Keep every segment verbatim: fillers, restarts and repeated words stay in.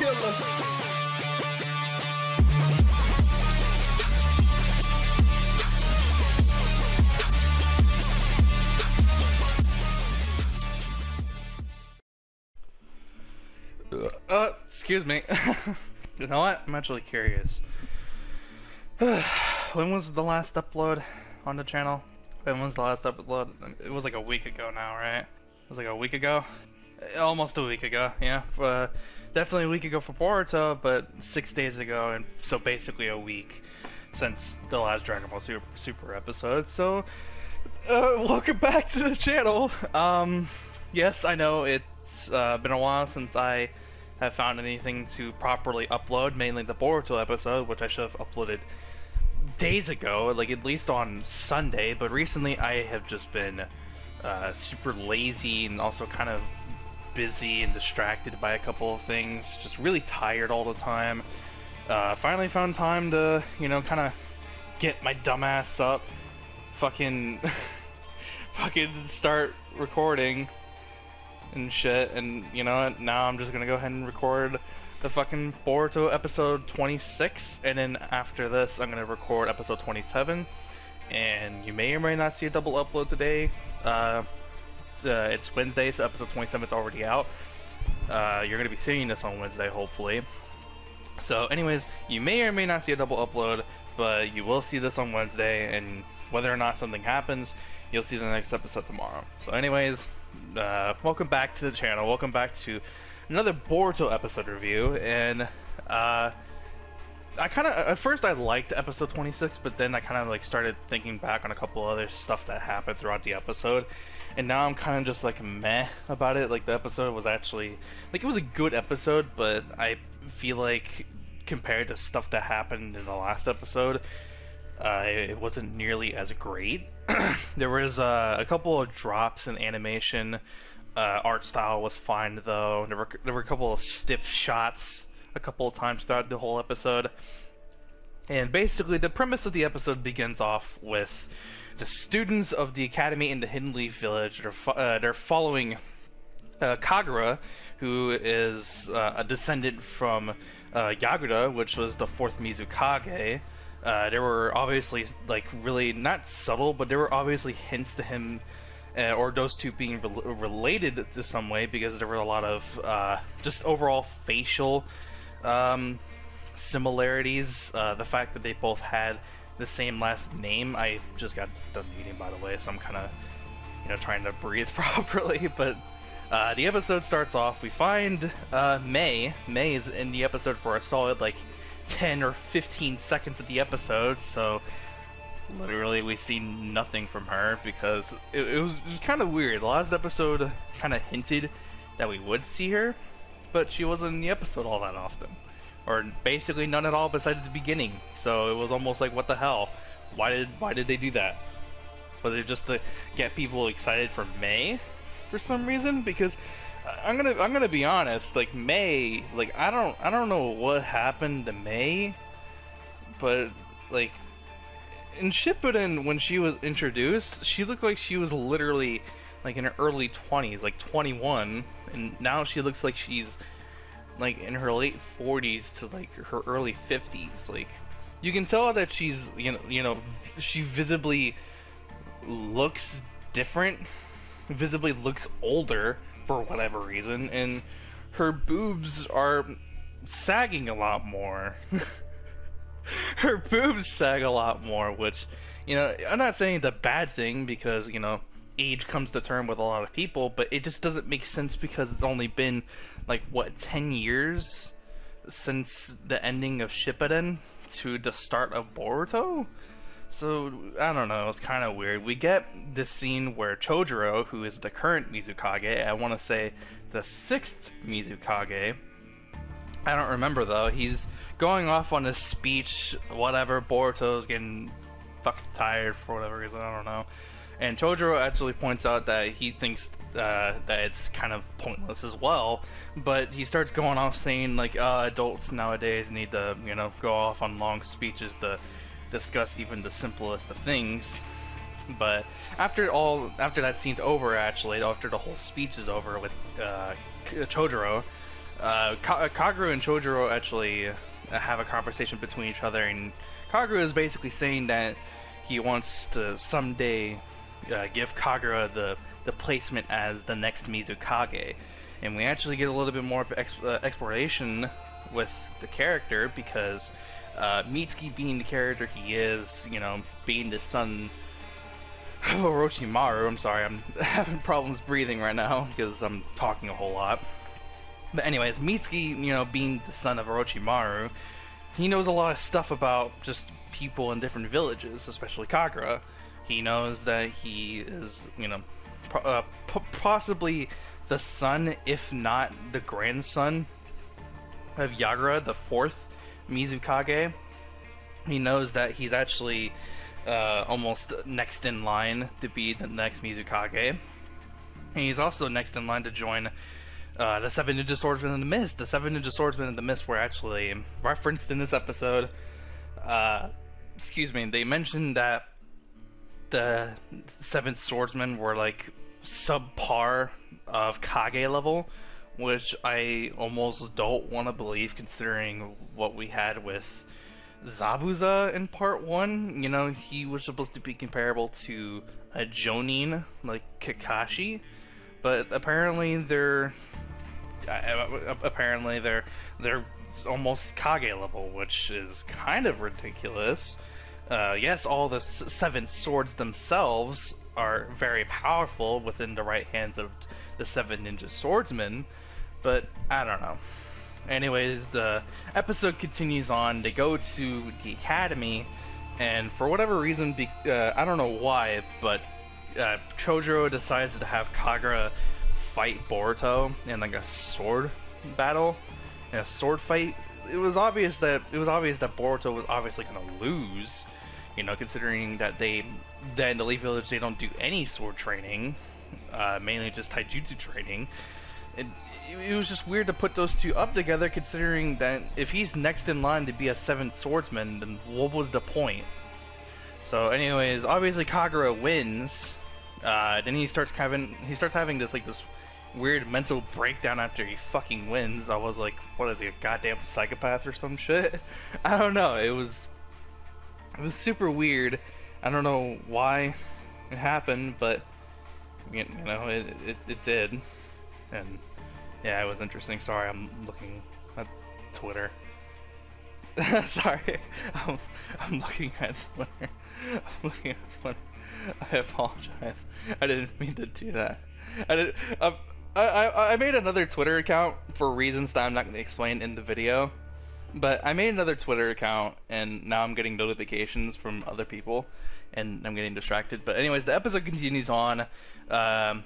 killer. Uh, excuse me. You know what? I'm actually curious. When was the last upload on the channel? When was the last upload? It was like a week ago now, right? It was like a week ago? Almost a week ago, yeah. Uh, definitely a week ago for Boruto, but six days ago, and so basically a week since the last Dragon Ball Super, Super episode. So, uh, welcome back to the channel. Um, yes, I know it's uh, been a while since I have found anything to properly upload, mainly the Boruto episode, which I should have uploaded days ago, like at least on Sunday, but recently I have just been uh, super lazy and also kind of busy and distracted by a couple of things, just really tired all the time. Uh, finally found time to, you know, kind of get my dumbass up, fucking, fucking start recording and shit, and you know, now I'm just gonna go ahead and record the fucking Boruto episode twenty-six, and then after this I'm gonna record episode twenty-seven, and you may or may not see a double upload today. uh, it's, uh, it's Wednesday, so episode twenty-seven is already out. Uh, you're gonna be seeing this on Wednesday, hopefully. So anyways, you may or may not see a double upload, but you will see this on Wednesday, and whether or not something happens, you'll see the next episode tomorrow. So anyways, Uh, welcome back to the channel, welcome back to another Boruto episode review, and uh, I kind of, at first I liked episode twenty-six, but then I kind of like started thinking back on a couple other stuff that happened throughout the episode, and now I'm kind of just like meh about it. Like the episode was actually, like it was a good episode, but I feel like compared to stuff that happened in the last episode, Uh, it wasn't nearly as great. There was uh, a couple of drops in animation. Uh, art style was fine though. There were there were a couple of stiff shots a couple of times throughout the whole episode. And basically, the premise of the episode begins off with the students of the academy in the Hidden Leaf Village. They're fo uh, they're following uh, Kagura, who is uh, a descendant from uh, Yagura, which was the fourth Mizukage. Uh, there were obviously, like, really, not subtle, but there were obviously hints to him, uh, or those two being re related to some way, because there were a lot of, uh, just overall facial, um, similarities. Uh, the fact that they both had the same last name. I just got done eating, by the way, so I'm kind of, you know, trying to breathe properly, but, uh, the episode starts off, we find, uh, May. May is in the episode for a solid, like, ten or fifteen seconds of the episode, so literally we see nothing from her, because it, it was, was kind of weird. The last episode kind of hinted that we would see her, but she wasn't in the episode all that often, or basically none at all besides the beginning, so it was almost like, what the hell, why did why did they do that? Was it just to get people excited for May for some reason? Because I'm gonna I'm gonna be honest, like May, like I don't I don't know what happened to May, but like in Shippuden when she was introduced, she looked like she was literally like in her early twenties, like twenty-one, and now she looks like she's like in her late forties to like her early fifties. Like you can tell that she's, you know, you know, she visibly looks different, visibly looks older for whatever reason, and her boobs are sagging a lot more. Her boobs sag a lot more, which, you know, I'm not saying it's a bad thing, because, you know, age comes to term with a lot of people, but it just doesn't make sense, because it's only been, like, what, ten years since the ending of Shippuden to the start of Boruto? So, I don't know, it's kind of weird. We get this scene where Chojuro, who is the current Mizukage, I want to say the sixth Mizukage, I don't remember though, he's going off on a speech, whatever, Boruto's getting fucking tired for whatever reason, I don't know. And Chojuro actually points out that he thinks uh, that it's kind of pointless as well, but he starts going off saying like, uh, adults nowadays need to, you know, go off on long speeches to discuss even the simplest of things. But after all, after that scene's over, actually, after the whole speech is over with uh, Chojuro, Uh, Ka Kagura and Chojuro actually have a conversation between each other, and Kagura is basically saying that he wants to someday uh, give Kagura the, the placement as the next Mizukage. And we actually get a little bit more of exp uh, exploration with the character, because uh, Mitsuki, being the character he is, you know, being the son of Orochimaru, I'm sorry, I'm having problems breathing right now because I'm talking a whole lot. But anyways, Mitsuki, you know, being the son of Orochimaru, he knows a lot of stuff about just people in different villages, especially Kagura. He knows that he is, you know, po uh, po possibly the son, if not the grandson, of Yagura, the fourth Mizukage. He knows that he's actually uh, almost next in line to be the next Mizukage. And he's also next in line to join Uh, the Seven Ninja Swordsmen of the Mist. The Seven Ninja Swordsmen of the Mist were actually referenced in this episode. Uh, excuse me, they mentioned that the Seven Swordsmen were like subpar of Kage level, which I almost don't want to believe considering what we had with Zabuza in part one. You know, he was supposed to be comparable to a Jonin like Kakashi, but apparently they're Uh, apparently they're they're almost Kage level, which is kind of ridiculous. Uh, yes, all the s seven swords themselves are very powerful within the right hands of the seven ninja swordsmen, but I don't know. Anyways, the episode continues on. They go to the academy, and for whatever reason, be uh, I don't know why, but uh, Chojuro decides to have Kagura fight Boruto in like a sword battle, in a sword fight. It was obvious that it was obvious that Boruto was obviously gonna lose, you know, considering that they that in the Leaf Village they don't do any sword training, uh, mainly just Taijutsu training. And it, it was just weird to put those two up together, considering that if he's next in line to be a seventh swordsman, then what was the point? So, anyways, obviously Kagura wins. Uh, then he starts having he starts having this like this. weird mental breakdown after he fucking wins. I was like, what is he, a goddamn psychopath or some shit? I don't know. It was it was super weird. I don't know why it happened, but you know, it it, it did. And yeah, it was interesting. Sorry, I'm looking at Twitter. Sorry, I'm, I'm looking at Twitter. I'm looking at Twitter. I apologize. I didn't mean to do that. I did. I'm, I, I made another Twitter account for reasons that I'm not going to explain in the video, but I made another Twitter account, and now I'm getting notifications from other people, and I'm getting distracted. But anyways, the episode continues on. Um,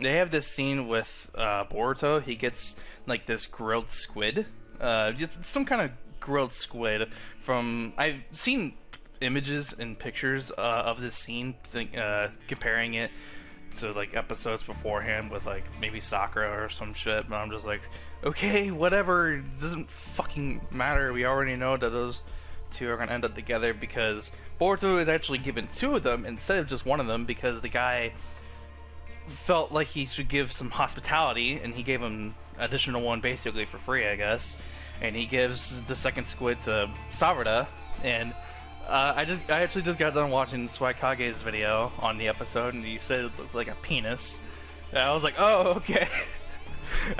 they have this scene with uh, Boruto. He gets like this grilled squid, uh, just some kind of grilled squid. From I've seen images and pictures uh, of this scene, think, uh, comparing it to like episodes beforehand with like maybe Sakura or some shit, but I'm just like, okay, whatever, it doesn't fucking matter. We already know that those two are gonna end up together, because Boruto is actually given two of them instead of just one of them, because the guy felt like he should give some hospitality, and he gave him additional one basically for free, I guess. And he gives the second squid to Sarada, and Uh, I just I actually just got done watching Swagkage's video on the episode, and he said it looked like a penis. And I was like, oh, okay.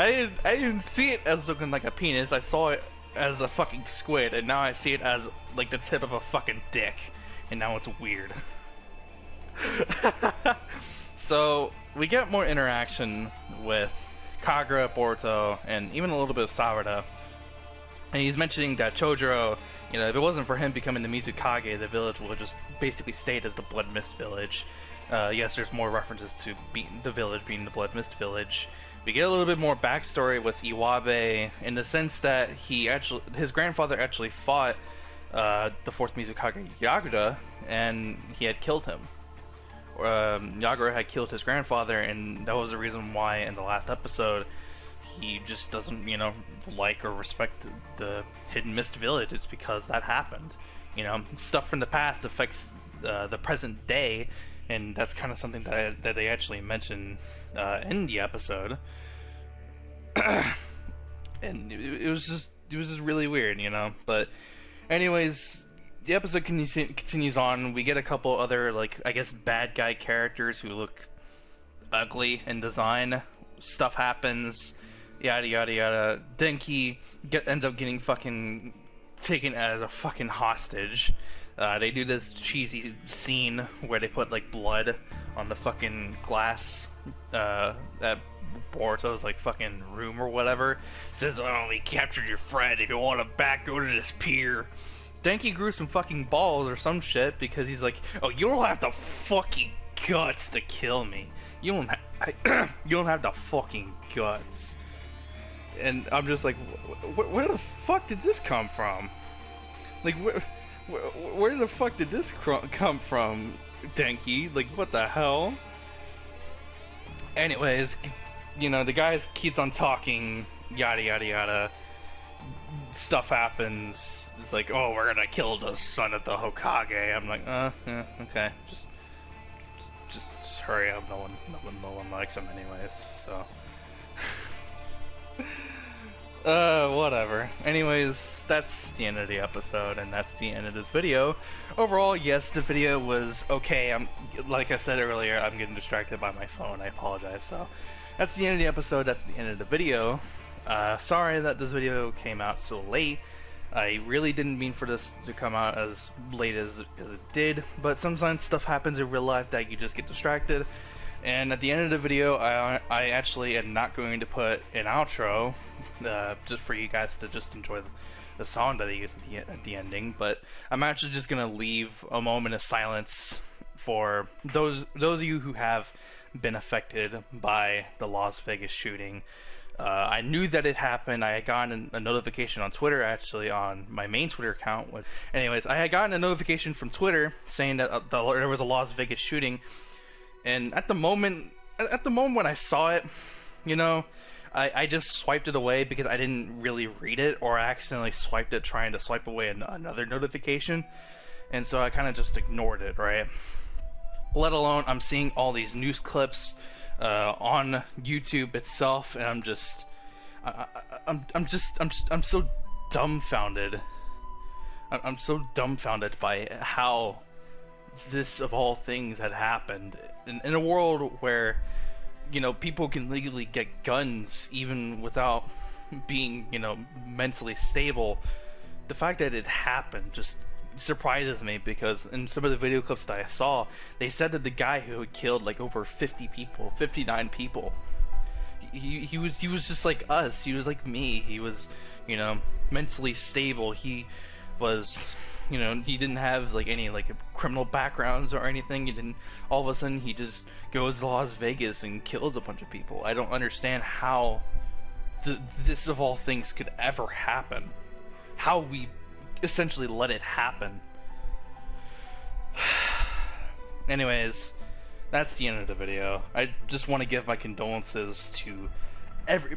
I didn't I didn't see it as looking like a penis. I saw it as a fucking squid, and now I see it as like the tip of a fucking dick, and now it's weird. So we get more interaction with Kagura, Boruto, and even a little bit of Sarada. And he's mentioning that Chojuro, you know, if it wasn't for him becoming the Mizukage, the village would just basically stayed as the Blood Mist Village. Uh, yes, there's more references to be the village being the Blood Mist Village. We get a little bit more backstory with Iwabe, in the sense that he actually, his grandfather actually fought uh, the fourth Mizukage, Yagura, and he had killed him. Um, Yagura had killed his grandfather, and that was the reason why in the last episode he just doesn't, you know, like or respect the Hidden Mist Village. It's because that happened. You know, stuff from the past affects uh, the present day, and that's kind of something that I, that they actually mention uh, in the episode. and it, it was just it was just really weird, you know. But anyways, the episode con continues on. We get a couple other, like, I guess bad guy characters who look ugly in design. Stuff happens, yada yada yada. Denki get, ends up getting fucking taken as a fucking hostage. Uh, they do this cheesy scene where they put, like, blood on the fucking glass uh, at Boruto's, like, fucking room or whatever. It says, "Oh, we captured your friend. If you want him back, go to this pier." Denki grew some fucking balls or some shit because he's like, "Oh, you don't have the fucking guts to kill me. You don't have, you don't have the fucking guts." And I'm just like, where the fuck did this come from? Like, where... Where the fuck did this come from, Denki? Like, what the hell? Anyways, you know, the guy keeps on talking, yada yada yada. Stuff happens. It's like, "Oh, we're gonna kill the son of the Hokage." I'm like, uh, yeah, okay. Just, just, just hurry up. No one, no one, no one likes him, anyways. So, uh whatever. Anyways, that's the end of the episode, and that's the end of this video. Overall, yes, the video was okay. I'm like I said earlier, I'm getting distracted by my phone, I apologize. So that's the end of the episode, that's the end of the video. Uh sorry that this video came out so late. I really didn't mean for this to come out as late as, as it did, but sometimes stuff happens in real life that you just get distracted. And at the end of the video, I, I actually am not going to put an outro, uh, just for you guys to just enjoy the, the song that I used at the, at the ending, but I'm actually just going to leave a moment of silence for those those of you who have been affected by the Las Vegas shooting. Uh, I knew that it happened. I had gotten a notification on Twitter, actually, on my main Twitter account. Anyways, I had gotten a notification from Twitter saying that the, there was a Las Vegas shooting. And at the moment, at the moment when I saw it, you know, I, I just swiped it away because I didn't really read it, or I accidentally swiped it trying to swipe away an, another notification. And so I kind of just ignored it, right? Let alone I'm seeing all these news clips uh, on YouTube itself, and I'm just, I, I, I'm, I'm just, I'm, I'm so dumbfounded. I, I'm so dumbfounded by how this, of all things, had happened. In, in a world where, you know, people can legally get guns even without being, you know, mentally stable, the fact that it happened just surprises me, because in some of the video clips that I saw, they said that the guy who had killed like over fifty people, fifty-nine people, he, he was he was just like us. He was like me. He was, you know, mentally stable. He was, you know, he didn't have like any like criminal backgrounds or anything. He didn't. All of a sudden, he just goes to Las Vegas and kills a bunch of people. I don't understand how th this of all things could ever happen. How we essentially let it happen. Anyways, that's the end of the video. I just want to give my condolences to every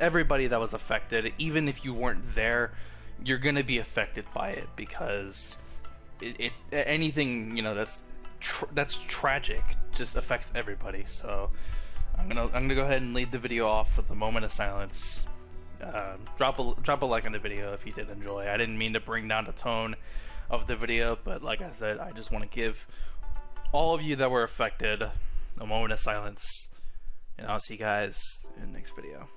everybody that was affected. Even if you weren't there, you're gonna be affected by it, because it, it anything, you know, that's tr that's tragic just affects everybody. So I'm gonna I'm gonna go ahead and lead the video off with a moment of silence. Uh, drop a drop a like on the video if you did enjoy. I didn't mean to bring down the tone of the video, but like I said, I just want to give all of you that were affected a moment of silence, and I'll see you guys in the next video.